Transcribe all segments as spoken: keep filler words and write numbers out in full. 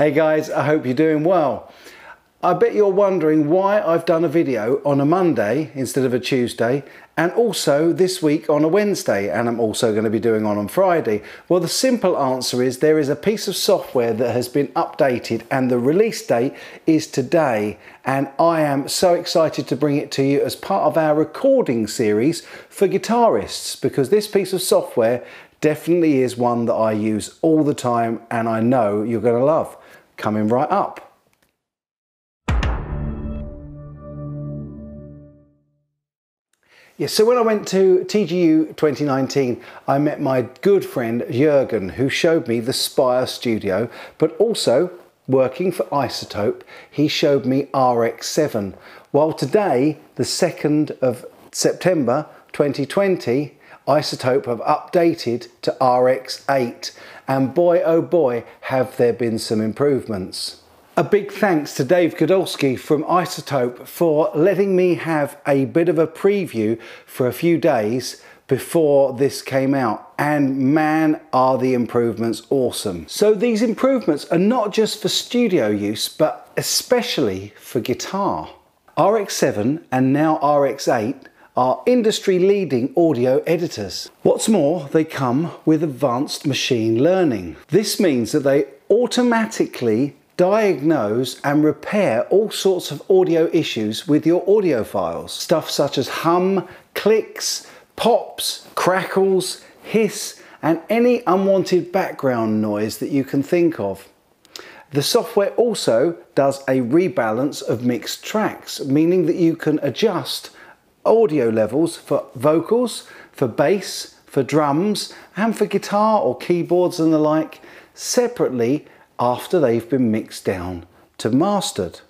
Hey guys, I hope you're doing well. I bet you're wondering why I've done a video on a Monday instead of a Tuesday, and also this week on a Wednesday, and I'm also going to be doing one on Friday. Well, the simple answer is there is a piece of software that has been updated and the release date is today, and I am so excited to bring it to you as part of our recording series for guitarists, because this piece of software definitely is one that I use all the time and I know you're going to love. Coming right up. Yeah, so when I went to T G U twenty nineteen, I met my good friend Jurgen, who showed me the Spire Studio, but also working for iZotope, he showed me R X seven. While today, the second of September twenty twenty, iZotope have updated to R X eight, and boy oh boy have there been some improvements. A big thanks to Dave Godolsky from iZotope for letting me have a bit of a preview for a few days before this came out, and man are the improvements awesome. So these improvements are not just for studio use but especially for guitar. R X seven and now R X eight are industry-leading audio editors. What's more, they come with advanced machine learning. This means that they automatically diagnose and repair all sorts of audio issues with your audio files. Stuff such as hum, clicks, pops, crackles, hiss, and any unwanted background noise that you can think of. The software also does a rebalance of mixed tracks, meaning that you can adjust audio levels for vocals, for bass, for drums, and for guitar or keyboards and the like separately after they've been mixed down to mastered.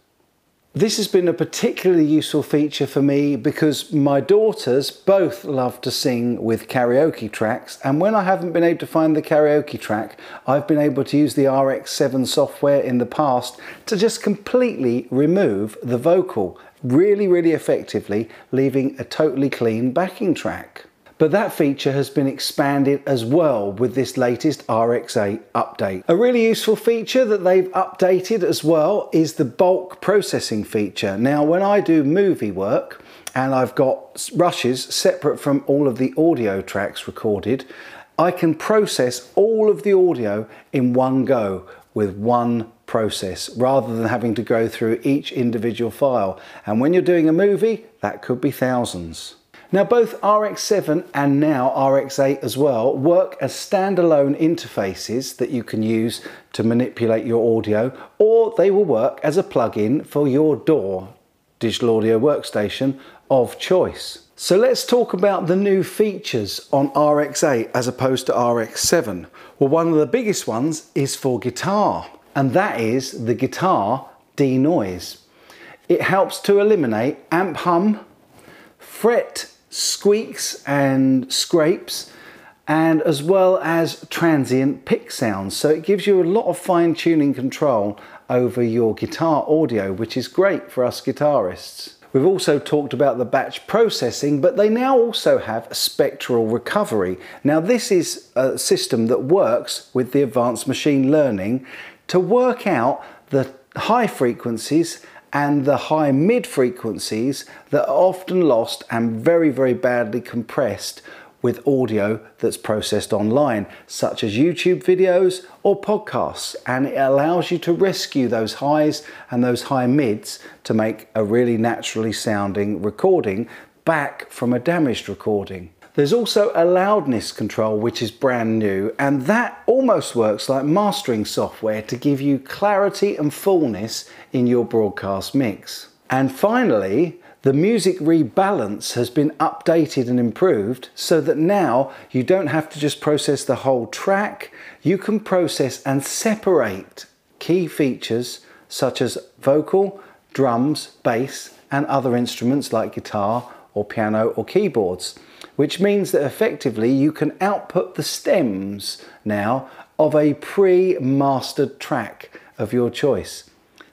This has been a particularly useful feature for me because my daughters both love to sing with karaoke tracks, and when I haven't been able to find the karaoke track, I've been able to use the R X seven software in the past to just completely remove the vocal really, really effectively, leaving a totally clean backing track. But that feature has been expanded as well with this latest R X eight update. A really useful feature that they've updated as well is the bulk processing feature. Now, when I do movie work and I've got rushes separate from all of the audio tracks recorded, I can process all of the audio in one go with one process rather than having to go through each individual file. And when you're doing a movie, that could be thousands. Now both R X seven and now R X eight as well work as standalone interfaces that you can use to manipulate your audio, or they will work as a plug-in for your D A W, digital audio workstation, of choice. So let's talk about the new features on R X eight as opposed to R X seven. Well, one of the biggest ones is for guitar, and that is the guitar denoise. It helps to eliminate amp hum, fret squeaks and scrapes, and as well as transient pick sounds. So it gives you a lot of fine-tuning control over your guitar audio, which is great for us guitarists. We've also talked about the batch processing, but they now also have a spectral recovery. Now this is a system that works with the advanced machine learning to work out the high frequencies and the high mid frequencies that are often lost and very, very badly compressed with audio that's processed online, such as YouTube videos or podcasts, and it allows you to rescue those highs and those high mids to make a really naturally sounding recording back from a damaged recording. There's also a loudness control, which is brand new, and that almost works like mastering software to give you clarity and fullness in your broadcast mix. And finally, the music rebalance has been updated and improved so that now you don't have to just process the whole track, you can process and separate key features such as vocal, drums, bass, and other instruments like guitar or piano or keyboards, which means that effectively you can output the stems now of a pre-mastered track of your choice.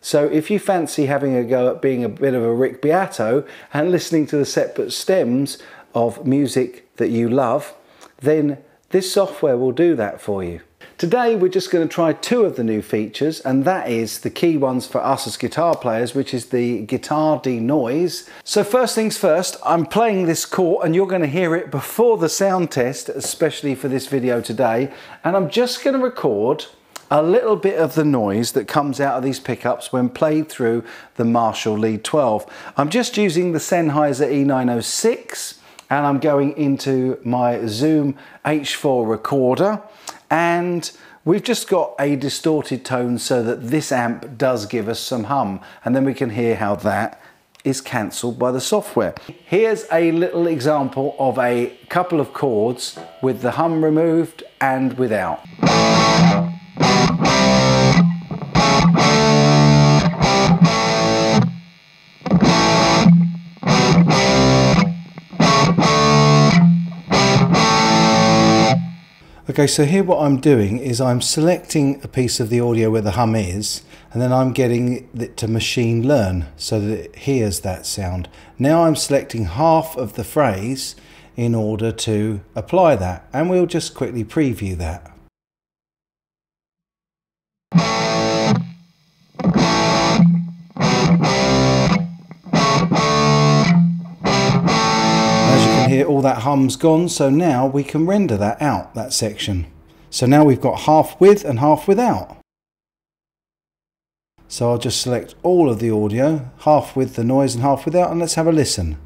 So if you fancy having a go at being a bit of a Rick Beato and listening to the separate stems of music that you love, then This software will do that for you. Today we're just going to try two of the new features, and that is the key ones for us as guitar players, which is the guitar denoise. So first things first, I'm playing this chord and you're going to hear it before the sound test, especially for this video today, and I'm just going to record a little bit of the noise that comes out of these pickups when played through the Marshall Lead twelve. I'm just using the Sennheiser E nine oh six and I'm going into my Zoom H four recorder. And we've just got a distorted tone so that this amp does give us some hum, and then we can hear how that is cancelled by the software. Here's a little example of a couple of chords with the hum removed and without. Okay, so here what I'm doing is I'm selecting a piece of the audio where the hum is, and then I'm getting it to machine learn so that it hears that sound. Now I'm selecting half of the phrase in order to apply that, and we'll just quickly preview that. All that hum's gone, so now we can render that out, that section. So now we've got half with and half without. So I'll just select all of the audio, half with the noise and half without, and let's have a listen.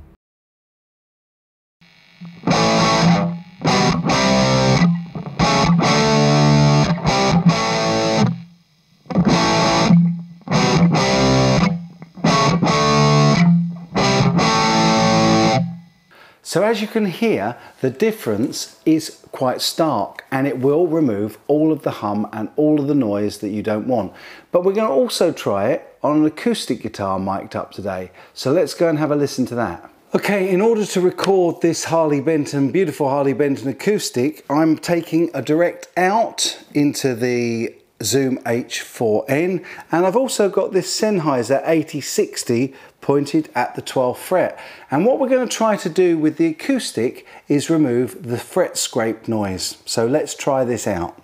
So as you can hear, the difference is quite stark, and it will remove all of the hum and all of the noise that you don't want. But we're going to also try it on an acoustic guitar mic'd up today. So let's go and have a listen to that. Okay, in order to record this Harley Benton, beautiful Harley Benton acoustic, I'm taking a direct out into the Zoom H four N, and I've also got this Sennheiser eighty sixty pointed at the twelfth fret. And what we're going to try to do with the acoustic is remove the fret scrape noise. So let's try this out.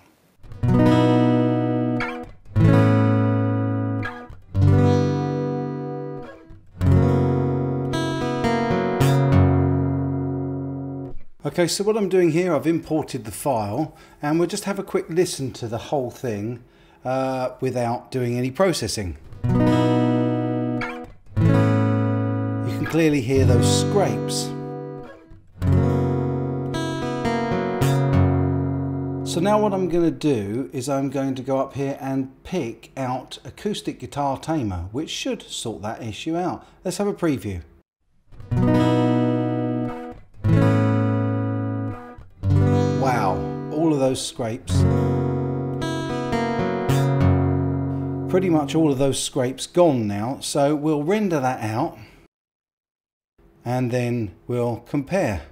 Okay, so what I'm doing here, I've imported the file, and we'll just have a quick listen to the whole thing uh, without doing any processing. You can clearly hear those scrapes. So now what I'm going to do is I'm going to go up here and pick out Acoustic Guitar Tamer, which should sort that issue out. Let's have a preview. Those scrapes. Pretty much all of those scrapes gone now, so we'll render that out and then we'll compare.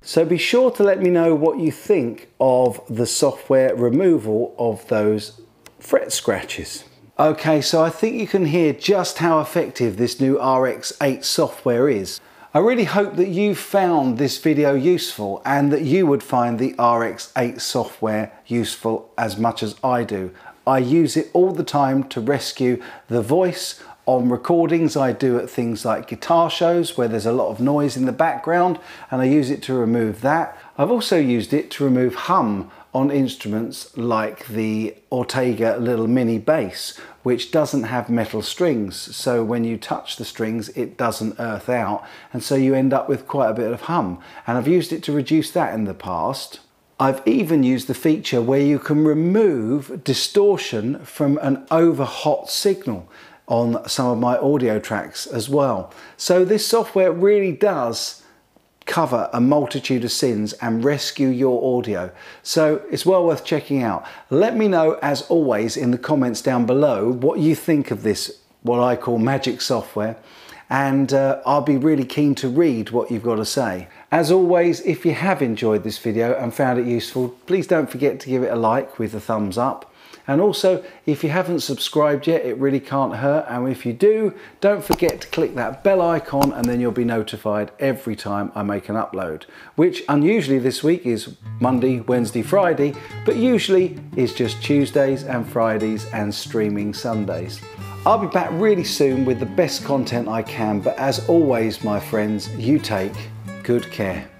So be sure to let me know what you think of the software removal of those fret scratches. Okay, so I think you can hear just how effective this new R X eight software is. I really hope that you found this video useful and that you would find the R X eight software useful as much as I do. I use it all the time to rescue the voice on recordings I do at things like guitar shows where there's a lot of noise in the background, and I use it to remove that. I've also used it to remove hum on instruments like the Ortega little mini bass, which doesn't have metal strings, so when you touch the strings it doesn't earth out, and so you end up with quite a bit of hum, and I've used it to reduce that in the past. I've even used the feature where you can remove distortion from an over hot signal on some of my audio tracks as well. So this software really does cover a multitude of sins and rescue your audio. So it's well worth checking out. Let me know, as always, in the comments down below what you think of this, what I call magic software, and uh, I'll be really keen to read what you've got to say. As always, if you have enjoyed this video and found it useful, please don't forget to give it a like with a thumbs up. And also, if you haven't subscribed yet, it really can't hurt. And if you do, don't forget to click that bell icon, and then you'll be notified every time I make an upload, which unusually this week is Monday, Wednesday, Friday, but usually is just Tuesdays and Fridays and streaming Sundays. I'll be back really soon with the best content I can, but as always, my friends, you take good care.